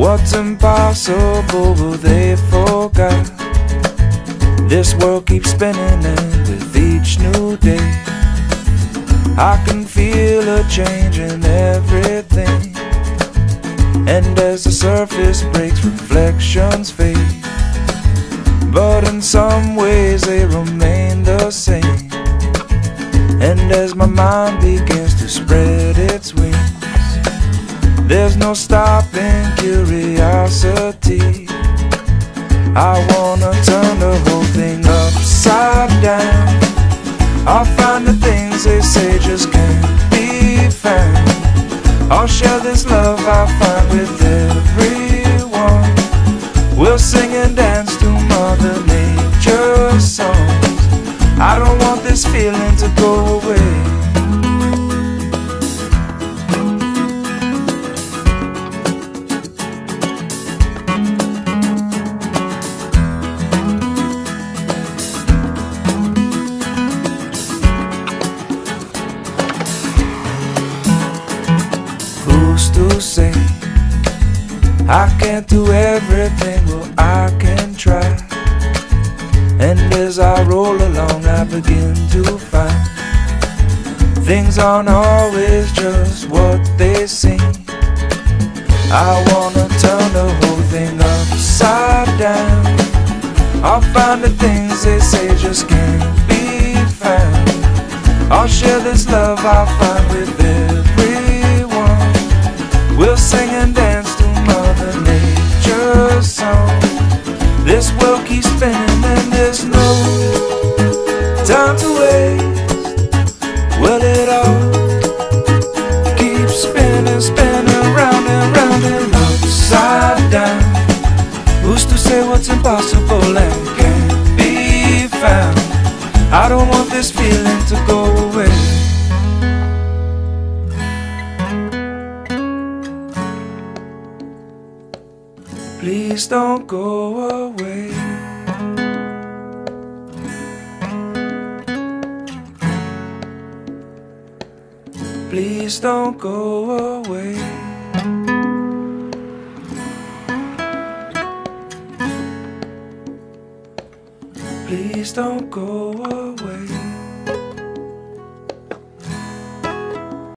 What's impossible they forgot. This world keeps spinning and with each new day I can feel a change in everything. And as the surface breaks, reflections fade, but in some ways they remain the same. And as my mind begins to spread its wings, there's no stopping curiosity. I wanna turn the whole thing upside down. I'll find the things they say just can't be found. I'll share this love I find with everyone. We'll sing and dance to Mother Nature's songs. I don't want this feeling to go away. Who's to say I can't do everything? Well, I can try. And as I roll along, I begin to find things aren't always just what they seem. I wanna turn the whole thing upside down. I'll find the things they say just can't be found. I'll share this love I find with everyone. We'll sing and dance to Mother Nature's song. This world keeps spinning and there's no time to waste. Well, it all keeps spinning, spinning round and round and upside down. Who's to say what's impossible and can't be found? I don't want this feeling to go away. Please don't go away. Please don't go away. Please don't go away.